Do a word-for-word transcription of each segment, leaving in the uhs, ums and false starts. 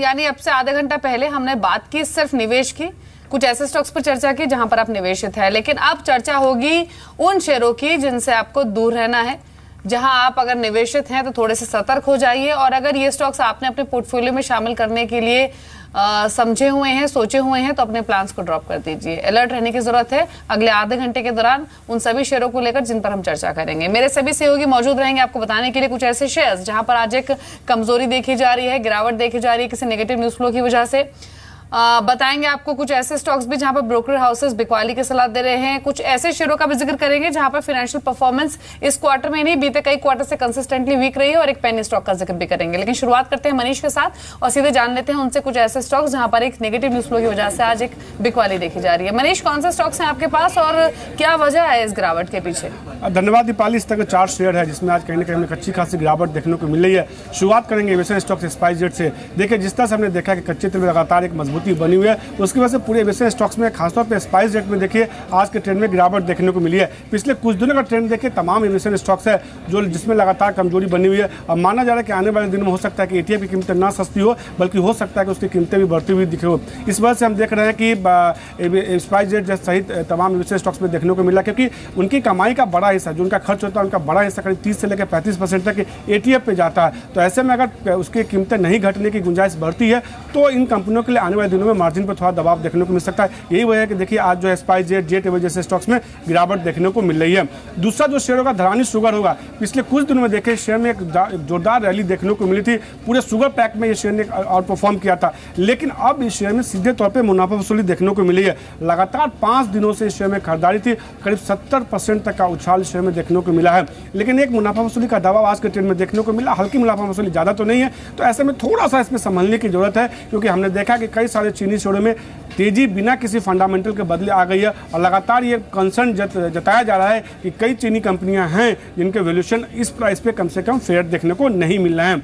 यानी अब से आधा घंटा पहले हमने बात की सिर्फ निवेश की, कुछ ऐसे स्टॉक्स पर चर्चा की जहां पर आप निवेशित हैं, लेकिन अब चर्चा होगी उन शेयरों की जिनसे आपको दूर रहना है। जहां आप अगर निवेशित हैं तो थोड़े से सतर्क हो जाइए, और अगर ये स्टॉक्स आपने अपने पोर्टफोलियो में शामिल करने के लिए समझे हुए हैं, सोचे हुए हैं, तो अपने प्लान्स को ड्रॉप कर दीजिए। अलर्ट रहने की जरूरत है अगले आधे घंटे के दौरान उन सभी शेयरों को लेकर जिन पर हम चर्चा करेंगे। मेरे सभी सहयोगी मौजूद रहेंगे आपको बताने के लिए कुछ ऐसे शेयर्स जहां पर आज एक कमजोरी देखी जा रही है, गिरावट देखी जा रही है किसी नेगेटिव न्यूज फ्लो की वजह से। आ, बताएंगे आपको कुछ ऐसे स्टॉक्स भी जहां पर ब्रोकर हाउसेस बिकवाली की सलाह दे रहे हैं। कुछ ऐसे शेयरों का भी जिक्र करेंगे जहां पर फाइनेंशियल परफॉर्मेंस इस क्वार्टर में नहीं, बीते कई क्वार्टर से कंसिस्टेंटली वीक रही है, और एक पेनी स्टॉक का जिक्र भी करेंगे। लेकिन शुरुआत करते हैं मनीष के साथ और सीधे जान लेते हैं उनसे कुछ ऐसे स्टॉक्स जहां पर एक नेगेटिव न्यूज फ्लो की वजह से आज एक बिकवाली देखी जा रही है। मनीष, कौन से स्टॉक्स हैं आपके पास और क्या वजह है इस गिरावट के पीछे? धन्यवाद दीपाली। इस तरह के चार शेयर है जिसमें आज कहीं ना कहीं अच्छी खासी गिरावट देखने को मिल रही है। शुरुआत करेंगे एविएशन स्टॉक स्पाइसजेट से। देखिए, जिस तरह से हमने देखा कि कच्चे तेल में लगातार एक मजबूत बनी हुई है, उसकी वजह से पूरे एविएशन स्टॉक्स में खासतौर पर स्पाइसजेट में देखिए आज के ट्रेंड में गिरावट देखने को मिली है। पिछले कुछ दिनों का ट्रेंड देखिए तमाम एविएशन स्टॉक्स है जो जिसमें लगातार कमजोरी बनी हुई है। अब माना जा रहा है कि आने वाले दिनों में हो सकता है कि एटीएफ की कीमतें ना सस्ती हो, बल्कि हो सकता है कि उसकी कीमतें भी बढ़ती हुई दिखे हो। इस वजह से हम देख रहे हैं कि स्पाइसजेट सहित तमाम एविएशन स्टॉक्स में देखने को मिला, क्योंकि उनकी कमाई का बड़ा हिस्सा, जो उनका खर्च होता है उनका बड़ा हिस्सा करीब तीस से लेकर पैंतीस परसेंट तक एटीएफ पे जाता है। तो ऐसे में अगर उसकी कीमतें नहीं घटने की गुंजाइश बढ़ती है तो इन कंपनियों के लिए आने वाले दिनों में मार्जिन पर थोड़ा दबाव देखने को मिल सकता है। यही वजह है कि देखिए आज जो है स्पाइसजेट, जेट एयरवेज जैसे स्टॉक्स में गिरावट देखने को मिल रही है। दूसरा जो शेयर होगा धरानी शुगर होगा। पिछले कुछ दिनों में देखे शेयर में एक जोरदार रैली देखने को मिली थी, पूरे शुगर पैक में ये शेयर ने आउट परफॉर्म किया था, लेकिन अब इस शेयर में सीधे तौर पर मुनाफा वसूली देखने को मिली है। लगातार पाँच दिनों से इस शेयर में खरीदारी थी, करीब सत्तर परसेंट तक का उछाल शेयर में देखने को मिला है, लेकिन एक मुनाफा वसूली का दबाव आज के ट्रेंड में देखने को मिला। हल्की मुनाफा वसूली ज़्यादा तो नहीं है, तो ऐसे में थोड़ा सा इसमें संभलने की जरूरत है, क्योंकि हमने देखा कि कई सारे चीनी शेयरों में तेजी बिना किसी फंडामेंटल के बदले आ गई है, और लगातार ये कंसर्न जत, जताया जा रहा है कि कई चीनी कंपनियां हैं जिनके वैल्यूएशन इस प्राइस पे कम से कम फेयर देखने को नहीं मिल रहे हैं।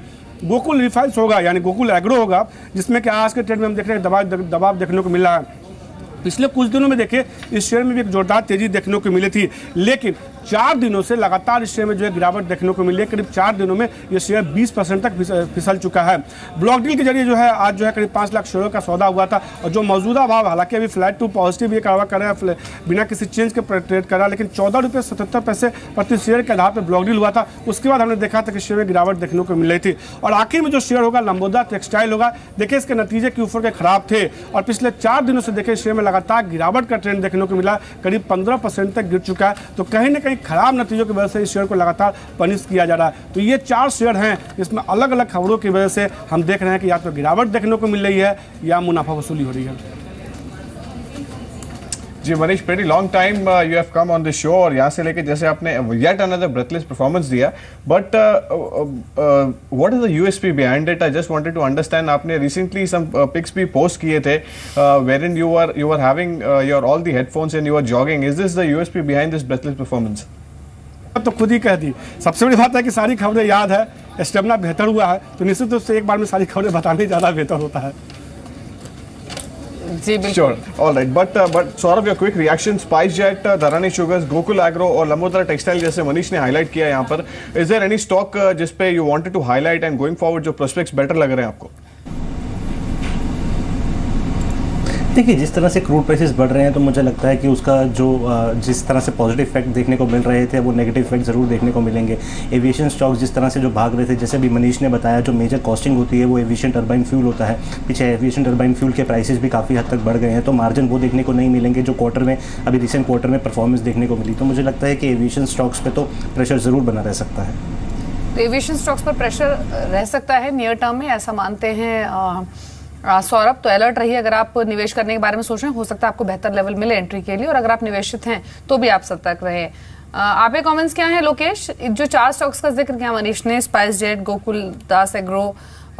गोकुल रिफाइंस होगा यानी गोकुल एग्रो होगा, जिसमें कि आज के ट्रेंड में हम देख रहे हैं दबाव दबाव देखने को मिल रहा है। पिछले कुछ दिनों में देखिए इस शेयर में भी एक जोरदार तेजी देखने को मिली थी, लेकिन चार दिनों से लगातार इस शेयर में जो है गिरावट देखने को मिली है। करीब चार दिनों में ये शेयर बीस परसेंट तक फिसल चुका है। ब्लॉक डील के जरिए जो है आज जो है करीब पाँच लाख शेयरों का सौदा हुआ था, और जो मौजूदा भाव हालांकि अभी फ्लैट टू पॉजिटिव ये कारोबार कर रहा है, बिना किसी चेंज के ट्रेड कर रहा है, लेकिन चौदह रुपये सतहत्तर पैसे प्रति शेयर के आधार पर ब्लॉक डील हुआ था। उसके बाद हमने देखा था कि शेयर में गिरावट देखने को मिल रही थी। और आखिर में जो शेयर होगा लंबोदरा टेक्सटाइल होगा, देखिए इसके नतीजे क्यू फोर के खराब थे, और पिछले चार दिनों से देखे शेयर में लगातार गिरावट का ट्रेंड देखने को मिला, करीब पंद्रह परसेंट तक गिर चुका है। तो कहीं ना कहीं खराब नतीजों की वजह से इस शेयर को लगातार पनिश किया जा रहा है। तो ये चार शेयर हैं जिसमें अलग अलग खबरों की वजह से हम देख रहे हैं कि या तो गिरावट देखने को मिल रही है या मुनाफा वसूली हो रही है। जी Manish, very long time you have come on the show, और यहाँ से लेके जैसे आपने येट अनदर ब्रेथलेस परफॉर्मेंस दिया, but what is the USP behind it? I just wanted to understand. आपने रिसेंटली सम पिक्स भी पोस्ट किए थे where in you are you are having your all the headphones and you are jogging. Is this the USP behind this breathless performance? तो खुद ही कह दी। सबसे बड़ी बात है कि सारी खबरें याद है, स्टेमिना बेहतर हुआ है, तो निश्चित रूप से एक बार में सारी खबरें बताने ज़्यादा बेहतर होता है। जी बिल्कुल। All right, but but Saurabh, your quick reaction SpiceJet, Dharani sugars, Gokul agro और लंबोदरा टेक्सटाइल जैसे मनीष ने हाईलाइट किया यहाँ पर, इज देयर एनी स्टॉक जिस पे you wanted to highlight and going forward जो प्रोस्पेक्ट्स बेटर लग रहे हैं आपको? देखिए, जिस तरह से क्रूड प्राइसेस बढ़ रहे हैं तो मुझे लगता है कि उसका जो जिस तरह से पॉजिटिव इफेक्ट देखने को मिल रहे थे वो नेगेटिव इफेक्ट ज़रूर देखने को मिलेंगे। एविएशन स्टॉक्स जिस तरह से जो भाग रहे थे, जैसे भी मनीष ने बताया, जो मेजर कॉस्टिंग होती है वो एविएशन टर्बाइन फ्यूल होता है। पीछे एविएशन टर्बाइन फ्यूल के प्राइसेस भी काफ़ी हद तक बढ़ गए हैं, तो मार्जिन वो देखने को नहीं मिलेंगे जो क्वार्टर में अभी रिसेंट क्वार्टर में परफॉर्मेंस देखने को मिली। तो मुझे लगता है कि एविएशन स्टॉक्स पर तो प्रेशर ज़रूर बना रह सकता है। एविएशन स्टॉक्स पर प्रेशर रह सकता है नियर टर्म में, ऐसा मानते हैं सौरभ। तो अलर्ट रहिए अगर आप निवेश करने के बारे में सोच रहे हैं, हो सकता है आपको बेहतर लेवल मिले एंट्री के लिए, और अगर आप निवेशित हैं तो भी आप सतर्क रहे। आपके कमेंट्स क्या हैं लोकेश? जो चार स्टॉक्स का जिक्र किया मनीष ने, SpiceJet, Gokul Das agro,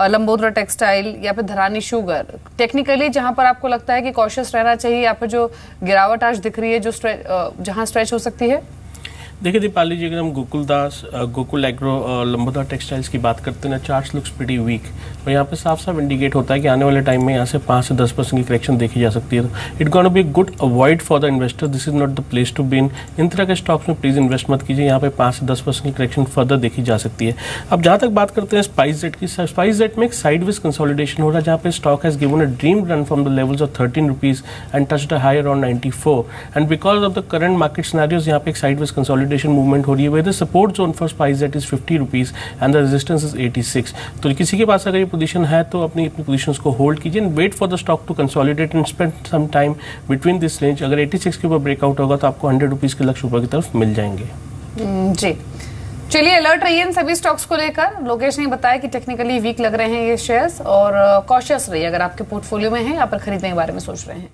Lambodara textile या फिर धरानी शुगर, टेक्निकली जहां पर आपको लगता है कि कॉशियस रहना चाहिए, यहाँ पर जो गिरावट आज दिख रही है, जो जहाँ स्ट्रेच हो सकती है? देखिए दीपाली जी, अगर हम गोकुल दास गोकुल एग्रो लंबोदार टेक्सटाइल्स की बात करते हैं ना, चार्ट्स लुक्स प्रीटी वीक, और यहाँ पे साफ साफ इंडिकेट होता है कि आने वाले टाइम में यहाँ से पाँच से दस परसेंट की करेक्शन देखी जा सकती है। It gonna be good avoid for the investor, this is not the place to be in. इन तरह के स्टॉक्स में प्लीज़ इन्वेस्ट मत कीजिए, यहाँ पे पाँच से दस परसेंट की करेक्शन फर्दर देखी जा सकती है। अब जहाँ तक बात करते हैं स्पाइसजेट की, स्पाइसजेट में एक साइडवेज कंसोलिडेशन हो रहा है, जहाँ पे stock has given a dream run from the levels of thirteen rupees and touched a high around ninety four, and because of the current market scenarios यहाँ पे एक साइडवेज कंसोलिडेशन मूवमेंट हो रही है। Where the support zone for SpiceJet is fifty rupees and the resistance is eighty six. तो किसी के पास अगर ये पोजीशन है तो अपनी अपनी पोजीशंस को होल्ड कीजिए and wait for the stock to consolidate and spend some time between this range. अगर एटी सिक्स के ऊपर ब्रेकआउट होगा तो आपको हंड्रेड रुपीज़ के लक्ष्य ऊपर की तरफ मिल जाएंगे। जी चलिए, अलर्ट रहिए इन सभी स्टॉक्स को लेकर। लोकेश ने बताया कि टेक्निकली वीक लग रहे हैं ये शेयर्स, और कॉशियस रहिए अगर आपके पोर्टफोलियो में है, यहाँ पर खरीदने के बारे में सोच रहे हैं।